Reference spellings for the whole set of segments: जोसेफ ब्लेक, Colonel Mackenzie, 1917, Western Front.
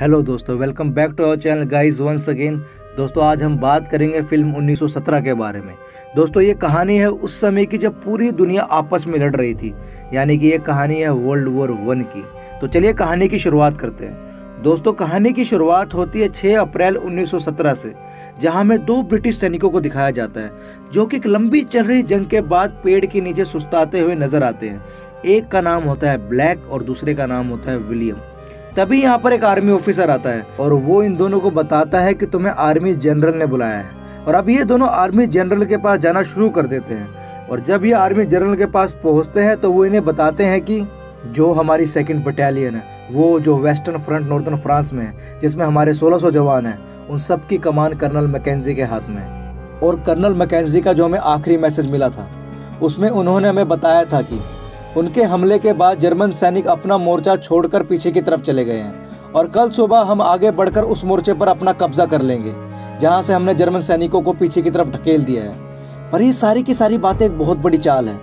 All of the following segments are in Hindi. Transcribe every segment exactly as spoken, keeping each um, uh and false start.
हेलो दोस्तों, welcome back to our channel guys once again. दोस्तों आज हम बात करेंगे फिल्म उन्नीस सौ सत्रह के बारे में। दोस्तों ये कहानी है उस समय की जब पूरी दुनिया आपस में लड़ रही थी, यानी कि ये कहानी है वर्ल्ड वॉर वन की। तो चलिए कहानी की शुरुआत करते हैं। दोस्तों कहानी की शुरुआत होती है छह अप्रैल उन्नीस सौ सत्रह से, जहाँ में दो ब्रिटिश सैनिकों को दिखाया जाता है जो कि एक लंबी चल रही जंग के बाद पेड़ के नीचे सुस्ताते हुए नजर आते हैं। एक का नाम होता है ब्लैक और दूसरे का नाम होता है विलियम। तभी यहाँ पर एक आर्मी ऑफिसर आता है और वो इन दोनों को बताता है कि तुम्हें आर्मी जनरल ने बुलाया है। और अब ये दोनों आर्मी जनरल के पास जाना शुरू कर देते हैं। और जब ये आर्मी जनरल के पास पहुँचते हैं तो वो इन्हें बताते हैं कि जो हमारी सेकंड बटालियन है, वो जो वेस्टर्न फ्रंट नॉर्दर्न फ्रांस में है, जिसमें हमारे सोलह सौ जवान हैं, उन सब की कमान कर्नल मैकेंजी के हाथ में है। और कर्नल मैकेंजी का जो हमें आखिरी मैसेज मिला था उसमें उन्होंने हमें बताया था कि उनके हमले के बाद जर्मन सैनिक अपना मोर्चा छोड़कर पीछे की तरफ चले गए हैं और कल सुबह हम आगे बढ़कर उस मोर्चे पर अपना कब्जा कर लेंगे जहां से हमने जर्मन सैनिकों को पीछे की तरफ ढकेल दिया है। पर ये सारी की सारी बातें एक बहुत बड़ी चाल है।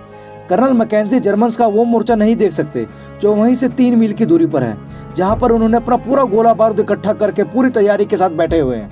कर्नल मैकेंजी जर्मन का वो मोर्चा नहीं देख सकते जो वहीं से तीन मील की दूरी पर है, जहाँ पर उन्होंने अपना पूरा गोला बारूद इकट्ठा करके पूरी तैयारी के साथ बैठे हुए हैं।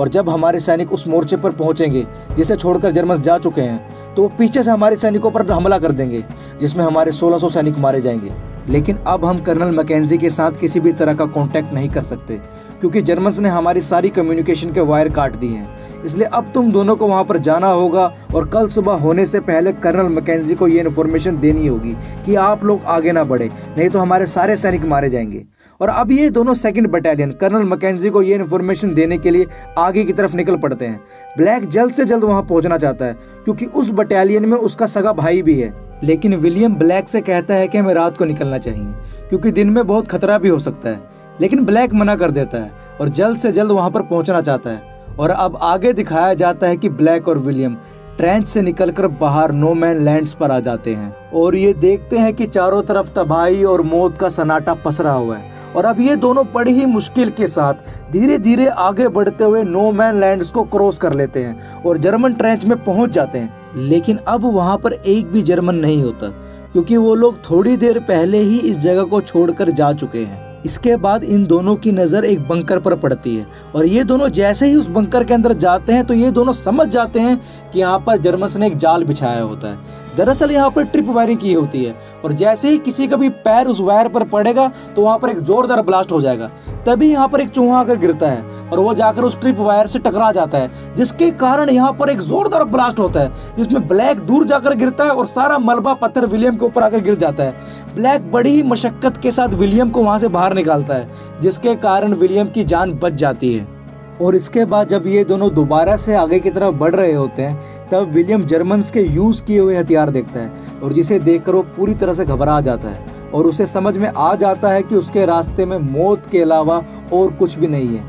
और जब हमारे सैनिक उस मोर्चे पर पहुंचेंगे जिसे छोड़कर जर्मन जा चुके हैं, तो वो पीछे से हमारे सैनिकों पर हमला कर देंगे जिसमें हमारे सोलह सौ सैनिक मारे जाएंगे। लेकिन अब हम कर्नल मैकेंजी के साथ किसी भी तरह का कांटेक्ट नहीं कर सकते क्योंकि जर्मन्स ने हमारी सारी कम्युनिकेशन के वायर काट दिए हैं। इसलिए अब तुम दोनों को वहाँ पर जाना होगा और कल सुबह होने से पहले कर्नल मैकेंजी को ये इन्फॉर्मेशन देनी होगी कि आप लोग आगे ना बढ़े, नहीं तो हमारे सारे सैनिक मारे जाएंगे। और अब ये दोनों सेकंड बटालियन कर्नल मैकेंजी को ये इन्फॉर्मेशन देने के लिए आगे की तरफ निकल पड़ते हैं। ब्लैक जल्द से जल्द वहाँ पहुँचना चाहता है क्योंकि उस बटालियन में उसका सगा भाई भी है। लेकिन विलियम ब्लैक से कहता है कि हमें रात को निकलना चाहिए क्योंकि दिन में बहुत खतरा भी हो सकता है। लेकिन ब्लैक मना कर देता है और जल्द से जल्द वहाँ पर पहुँचना चाहता है। और अब आगे दिखाया जाता है कि ब्लैक और विलियम ट्रेंच से निकलकर बाहर नो मैन लैंड्स पर आ जाते हैं और ये देखते हैं कि चारों तरफ तबाही और मौत का सन्नाटा पसरा हुआ है। और अब ये दोनों बड़ी ही मुश्किल के साथ धीरे धीरे आगे बढ़ते हुए नो मैन लैंड्स को क्रॉस कर लेते हैं और जर्मन ट्रेंच में पहुंच जाते हैं। लेकिन अब वहाँ पर एक भी जर्मन नहीं होता क्योंकि वो लोग थोड़ी देर पहले ही इस जगह को छोड़कर जा चुके हैं। इसके बाद इन दोनों की नज़र एक बंकर पर पड़ती है और ये दोनों जैसे ही उस बंकर के अंदर जाते हैं तो ये दोनों समझ जाते हैं कि यहाँ पर जर्मन्स ने एक जाल बिछाया होता है। दरअसल यहाँ पर ट्रिप वायरिंग की होती है और जैसे ही किसी का भी पैर उस वायर पर पड़ेगा तो वहाँ पर एक ज़ोरदार ब्लास्ट हो जाएगा। तभी यहाँ पर एक चूहा आकर गिरता है और वो जाकर उस ट्रिप वायर से टकरा जाता है, जिसके कारण यहाँ पर एक ज़ोरदार ब्लास्ट होता है जिसमें ब्लैक दूर जाकर गिरता है और सारा मलबा पत्थर विलियम के ऊपर आकर गिर जाता है। ब्लैक बड़ी ही मशक्क़त के साथ विलियम को वहाँ से बाहर निकालता है जिसके कारण विलियम की जान बच जाती है। और इसके बाद जब ये दोनों दोबारा से आगे की तरफ बढ़ रहे होते हैं तब विलियम जर्मन्स के यूज़ किए हुए हथियार देखता है और जिसे देखकर वो पूरी तरह से घबरा जाता है और उसे समझ में आ जाता है कि उसके रास्ते में मौत के अलावा और कुछ भी नहीं है।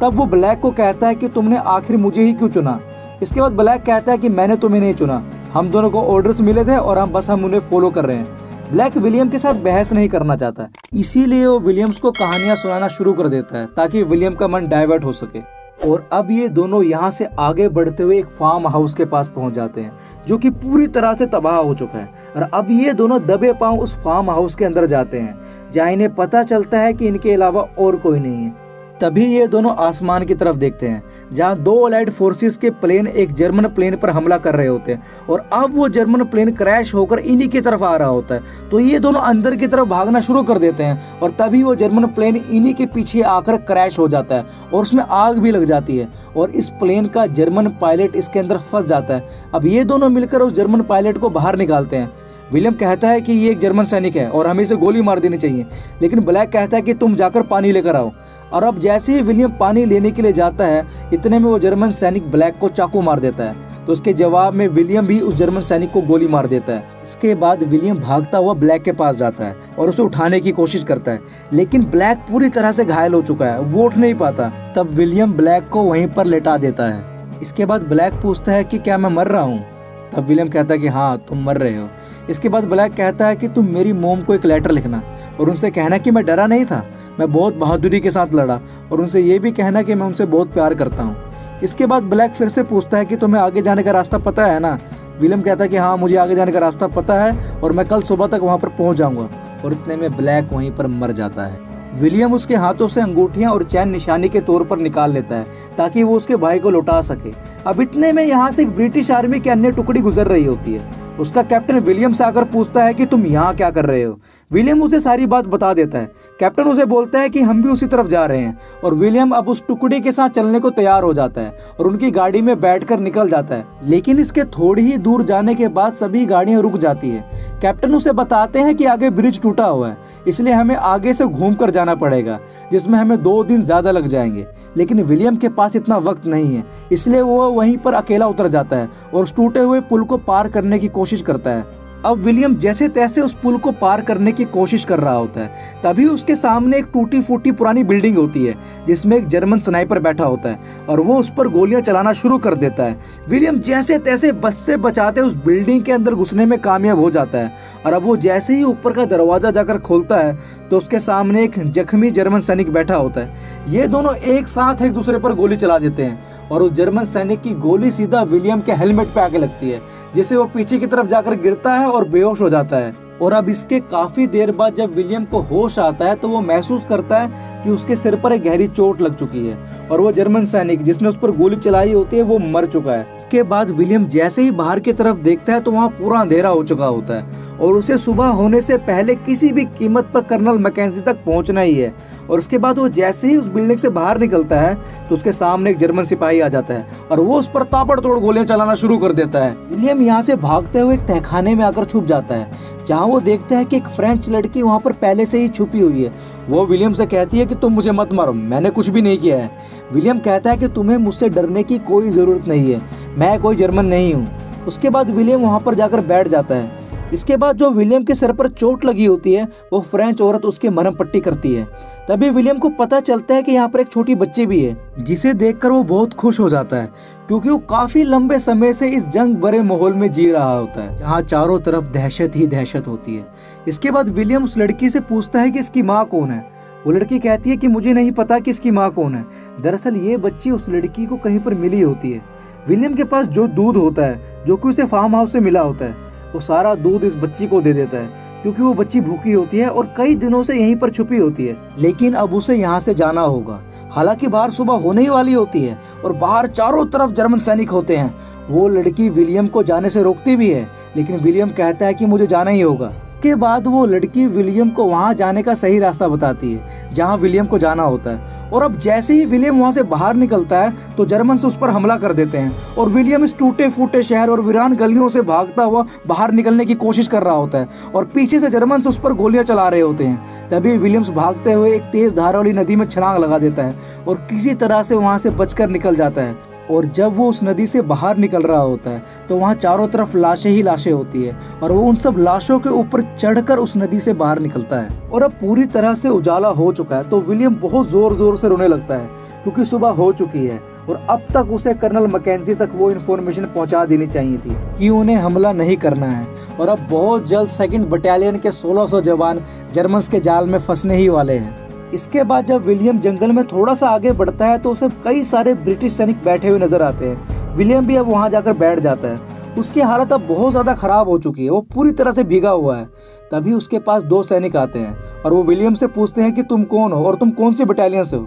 तब वो ब्लैक को कहता है कि तुमने आखिर मुझे ही क्यों चुना। इसके बाद ब्लैक कहता है कि मैंने तुम्हें नहीं चुना, हम दोनों को ऑर्डर्स मिले थे और हम बस हम उन्हें फॉलो कर रहे हैं। ब्लैक विलियम के साथ बहस नहीं करना चाहता, इसीलिए वो विलियम्स को कहानियाँ सुनाना शुरू कर देता है ताकि विलियम का मन डाइवर्ट हो सके। और अब ये दोनों यहाँ से आगे बढ़ते हुए एक फार्म हाउस के पास पहुँच जाते हैं जो कि पूरी तरह से तबाह हो चुका है। और अब ये दोनों दबे पांव उस फार्म हाउस के अंदर जाते हैं जहाँ इन्हें पता चलता है कि इनके अलावा और कोई नहीं है। तभी ये दोनों आसमान की तरफ देखते हैं जहाँ दो अलाइड फोर्सेस के प्लेन एक जर्मन प्लेन पर हमला कर रहे होते हैं और अब वो जर्मन प्लेन क्रैश होकर इन्हीं की तरफ आ रहा होता है। तो ये दोनों अंदर की तरफ भागना शुरू कर देते हैं और तभी वो जर्मन प्लेन इन्हीं के पीछे आकर क्रैश हो जाता है और उसमें आग भी लग जाती है और इस प्लेन का जर्मन पायलट इसके अंदर फंस जाता है। अब ये दोनों मिलकर उस जर्मन पायलट को बाहर निकालते हैं। विलियम कहता है कि ये एक जर्मन सैनिक है और हमें इसे गोली मार देनी चाहिए। लेकिन ब्लैक कहता है कि तुम जाकर पानी लेकर आओ। और अब जैसे ही विलियम पानी लेने के लिए जाता है इतने में वो जर्मन सैनिक ब्लैक को चाकू मार देता है। तो उसके जवाब में विलियम भी उस जर्मन सैनिक को गोली मार देता है। इसके बाद विलियम भागता हुआ ब्लैक के पास जाता है और उसे उठाने की कोशिश करता है, लेकिन ब्लैक पूरी तरह से घायल हो चुका है, वो उठ नहीं पाता। तब विलियम ब्लैक को वहीं पर लेटा देता है। इसके बाद ब्लैक पूछता है कि क्या मैं मर रहा हूँ। तब विलियम कहता है कि हाँ तुम मर रहे हो। इसके बाद ब्लैक कहता है कि तुम मेरी मोम को एक लेटर लिखना और उनसे कहना कि मैं डरा नहीं था, मैं बहुत बहादुरी के साथ लड़ा, और उनसे ये भी कहना कि मैं उनसे बहुत प्यार करता हूँ। इसके बाद ब्लैक फिर से पूछता है कि तुम्हें आगे जाने का रास्ता पता है ना। विलियम कहता है कि हाँ मुझे आगे जाने का रास्ता पता है और मैं कल सुबह तक वहाँ पर पहुँच जाऊँगा। और इतने में ब्लैक वहीं पर मर जाता है। विलियम उसके हाथों से अंगूठियां और चैन निशानी के तौर पर निकाल लेता है ताकि वो उसके भाई को लौटा सके। अब इतने में यहाँ से एक ब्रिटिश आर्मी की अन्य टुकड़ी गुजर रही होती है। उसका कैप्टन विलियम से आकर पूछता है कि तुम यहाँ क्या कर रहे हो। विलियम उसे सारी बात बता देता है। कैप्टन उसे बोलता है कि हम भी उसी तरफ जा रहे हैं और विलियम अब उस टुकड़ी के साथ चलने को तैयार हो जाता है और उनकी गाड़ी में बैठकर निकल जाता है। लेकिन इसके थोड़ी ही दूर जाने के बाद सभी गाड़ियाँ रुक जाती है। कैप्टन उसे बताते हैं कि आगे ब्रिज टूटा हुआ है, इसलिए हमें आगे से घूम कर जाना पड़ेगा जिसमें हमें दो दिन ज़्यादा लग जाएंगे। लेकिन विलियम के पास इतना वक्त नहीं है, इसलिए वो वहीं पर अकेला उतर जाता है और उस टूटे हुए पुल को पार करने की कोशिश करता है। अब विलियम जैसे तैसे उस पुल को पार करने की कोशिश कर रहा होता है, तभी उसके सामने एक टूटी फूटी पुरानी बिल्डिंग होती है जिसमें एक जर्मन स्नाइपर बैठा होता है और वो उस पर गोलियां चलाना शुरू कर देता है। विलियम जैसे तैसे बचते बचाते उस बिल्डिंग के अंदर घुसने में कामयाब हो जाता है और अब वो जैसे ही ऊपर का दरवाजा जाकर खोलता है तो उसके सामने एक जख्मी जर्मन सैनिक बैठा होता है। ये दोनों एक साथ एक दूसरे पर गोली चला देते हैं और उस जर्मन सैनिक की गोली सीधा विलियम के हेलमेट पे आके लगती है जिससे वो पीछे की तरफ जाकर गिरता है और बेहोश हो जाता है। और अब इसके काफ़ी देर बाद जब विलियम को होश आता है तो वो महसूस करता है कि उसके सिर पर एक गहरी चोट लग चुकी है और वो जर्मन सैनिक जिसने उस पर गोली चलाई होती है वो मर चुका है। इसके बाद विलियम जैसे ही बाहर की तरफ देखता है तो वहाँ पूरा अंधेरा हो चुका होता है और उसे सुबह होने से पहले किसी भी कीमत पर कर्नल मैकेंजी तक पहुँचना ही है। और उसके बाद वो जैसे ही उस बिल्डिंग से बाहर निकलता है तो उसके सामने एक जर्मन सिपाही आ जाता है और वो उस पर ताबड़तोड़ गोलियाँ चलाना शुरू कर देता है। विलियम यहाँ से भागते हुए एक तहखाने में आकर छुप जाता है जहाँ वो देखता है कि एक फ्रेंच लड़की वहाँ पर पहले से ही छुपी हुई है। वो विलियम से कहती है कि तुम मुझे मत मारो, मैंने कुछ भी नहीं किया है। विलियम कहता है कि तुम्हें मुझसे डरने की कोई ज़रूरत नहीं है, मैं कोई जर्मन नहीं हूँ। उसके बाद विलियम वहाँ पर जाकर बैठ जाता है। इसके बाद जो विलियम के सर पर चोट लगी होती है वो फ्रेंच औरत उसके मरहम पट्टी करती है। तभी विलियम को पता चलता है कि यहाँ पर एक छोटी बच्ची भी है जिसे देखकर वो बहुत खुश हो जाता है क्योंकि वो काफी लंबे समय से इस जंग भरे माहौल में जी रहा होता है जहाँ चारों तरफ दहशत ही दहशत होती है। इसके बाद विलियम उस लड़की से पूछता है कि इसकी माँ कौन है। वो लड़की कहती है कि मुझे नहीं पता कि इसकी माँ कौन है। दरअसल ये बच्ची उस लड़की को कहीं पर मिली होती है। विलियम के पास जो दूध होता है जो कि उसे फार्म हाउस से मिला होता है वो सारा दूध इस बच्ची को दे देता है क्योंकि वो बच्ची भूखी होती है और कई दिनों से यहीं पर छुपी होती है। लेकिन अब उसे यहाँ से जाना होगा। हालांकि बाहर सुबह होने ही वाली होती है और बाहर चारों तरफ जर्मन सैनिक होते हैं। वो लड़की विलियम को जाने से रोकती भी है लेकिन विलियम कहता है कि मुझे जाना ही होगा। इसके बाद वो लड़की विलियम को वहाँ जाने का सही रास्ता बताती है जहाँ विलियम को जाना होता है। और अब जैसे ही विलियम वहाँ से बाहर निकलता है तो जर्मन से उस पर हमला कर देते हैं और विलियम इस टूटे फूटे शहर और वीरान गलियों से भागता हुआ बाहर निकलने की कोशिश कर रहा होता है और पीछे से जर्मन से उस पर गोलियाँ चला रहे होते हैं। तभी विलियम्स भागते हुए एक तेज़ धारा वाली नदी में छलांग लगा देता है और किसी तरह से वहाँ से बचकर निकल जाता है। और जब वो उस नदी से बाहर निकल रहा होता है तो वहाँ चारों तरफ लाशें ही लाशें होती है और वो उन सब लाशों के ऊपर चढ़कर उस नदी से बाहर निकलता है। और अब पूरी तरह से उजाला हो चुका है तो विलियम बहुत ज़ोर ज़ोर से रोने लगता है क्योंकि सुबह हो चुकी है और अब तक उसे कर्नल मैकेंजी तक वो इन्फॉर्मेशन पहुंचा देनी चाहिए थी कि उन्हें हमला नहीं करना है। और अब बहुत जल्द सेकेंड बटालियन के सोलह सौ जवान जर्मन्स के जाल में फंसने ही वाले हैं। इसके बाद जब विलियम जंगल में थोड़ा सा आगे बढ़ता है तो उसे कई सारे ब्रिटिश सैनिक बैठे हुए नजर आते हैं। विलियम भी अब वहाँ जाकर बैठ जाता है। उसकी हालत अब बहुत ज़्यादा ख़राब हो चुकी है, वो पूरी तरह से भीगा हुआ है। तभी उसके पास दो सैनिक आते हैं और वो विलियम से पूछते हैं कि तुम कौन हो और तुम कौन सी बटालियन से हो।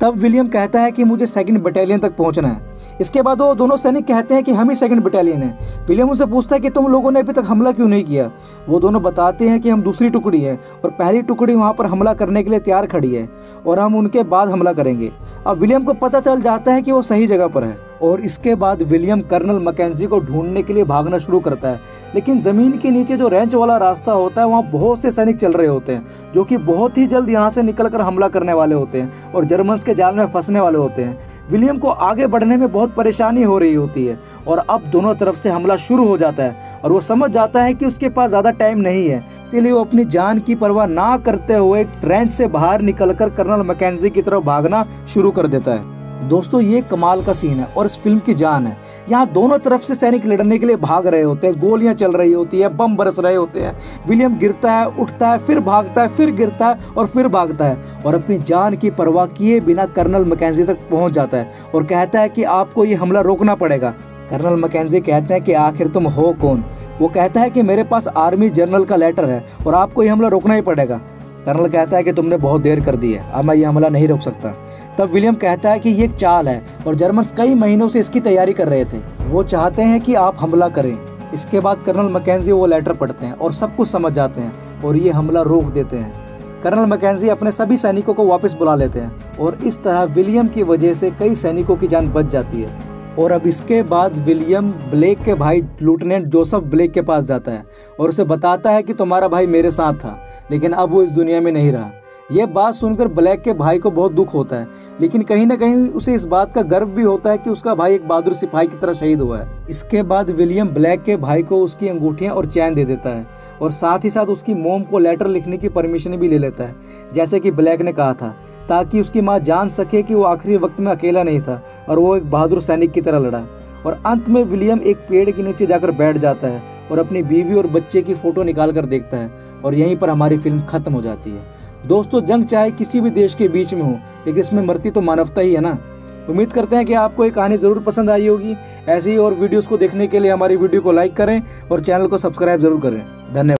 तब विलियम कहता है कि मुझे सेकंड बटालियन तक पहुंचना है। इसके बाद वो दोनों सैनिक कहते हैं कि हम ही सेकंड बटालियन है। विलियम उनसे पूछता है कि तुम लोगों ने अभी तक हमला क्यों नहीं किया। वो दोनों बताते हैं कि हम दूसरी टुकड़ी है और पहली टुकड़ी वहाँ पर हमला करने के लिए तैयार खड़ी है और हम उनके बाद हमला करेंगे। अब विलियम को पता चल जाता है कि वो सही जगह पर है और इसके बाद विलियम कर्नल मैकेंजी को ढूंढने के लिए भागना शुरू करता है। लेकिन ज़मीन के नीचे जो रेंच वाला रास्ता होता है वहाँ बहुत से सैनिक चल रहे होते हैं जो कि बहुत ही जल्द यहाँ से निकलकर हमला करने वाले होते हैं और जर्मन्स के जाल में फंसने वाले होते हैं। विलियम को आगे बढ़ने में बहुत परेशानी हो रही होती है और अब दोनों तरफ से हमला शुरू हो जाता है और वो समझ जाता है कि उसके पास ज़्यादा टाइम नहीं है, इसीलिए वो अपनी जान की परवाह ना करते हुए एक रेंच से बाहर निकलकर कर्नल मैकेंजी की तरफ भागना शुरू कर देता है। दोस्तों ये कमाल का सीन है और इस फिल्म की जान है। यहाँ दोनों तरफ से सैनिक लड़ने के लिए भाग रहे होते हैं, गोलियाँ चल रही होती है, बम बरस रहे होते हैं। विलियम गिरता है, उठता है, फिर भागता है, फिर गिरता है और फिर भागता है और अपनी जान की परवाह किए बिना कर्नल मैकेंजी तक पहुँच जाता है और कहता है कि आपको ये हमला रोकना पड़ेगा। कर्नल मैकेंजी कहते हैं कि आखिर तुम हो कौन। वो कहता है कि मेरे पास आर्मी जनरल का लेटर है और आपको ये हमला रोकना ही पड़ेगा। कर्नल कहता है कि तुमने बहुत देर कर दी है, अब मैं यह हमला नहीं रोक सकता। तब विलियम कहता है कि ये एक चाल है और जर्मन्स कई महीनों से इसकी तैयारी कर रहे थे, वो चाहते हैं कि आप हमला करें। इसके बाद कर्नल मैकेंजी वो लेटर पढ़ते हैं और सब कुछ समझ जाते हैं और ये हमला रोक देते हैं। कर्नल मैकेंजी अपने सभी सैनिकों को वापस बुला लेते हैं और इस तरह विलियम की वजह से कई सैनिकों की जान बच जाती है। और अब इसके बाद विलियम ब्लेक के भाई लेफ्टिनेंट जोसेफ ब्लेक के पास जाता है और उसे बताता है कि तुम्हारा भाई मेरे साथ था लेकिन अब वो इस दुनिया में नहीं रहा। यह बात सुनकर ब्लैक के भाई को बहुत दुख होता है, लेकिन कहीं ना कहीं उसे इस बात का गर्व भी होता है कि उसका भाई एक बहादुर सिपाही की तरह शहीद हुआ है। इसके बाद विलियम ब्लैक के भाई को उसकी अंगूठियां और चैन दे देता है और साथ ही साथ उसकी मोम को लेटर लिखने की परमिशन भी ले लेता है, जैसे कि ब्लैक ने कहा था, ताकि उसकी माँ जान सके कि वो आखिरी वक्त में अकेला नहीं था और वो एक बहादुर सैनिक की तरह लड़ा। और अंत में विलियम एक पेड़ के नीचे जाकर बैठ जाता है और अपनी बीवी और बच्चे की फ़ोटो निकाल कर देखता है और यहीं पर हमारी फिल्म ख़त्म हो जाती है। दोस्तों, जंग चाहे किसी भी देश के बीच में हो, लेकिन इसमें मरती तो मानवता ही है ना। उम्मीद करते हैं कि आपको ये कहानी ज़रूर पसंद आई होगी। ऐसी और वीडियोस को देखने के लिए हमारी वीडियो को लाइक करें और चैनल को सब्सक्राइब जरूर करें। धन्यवाद।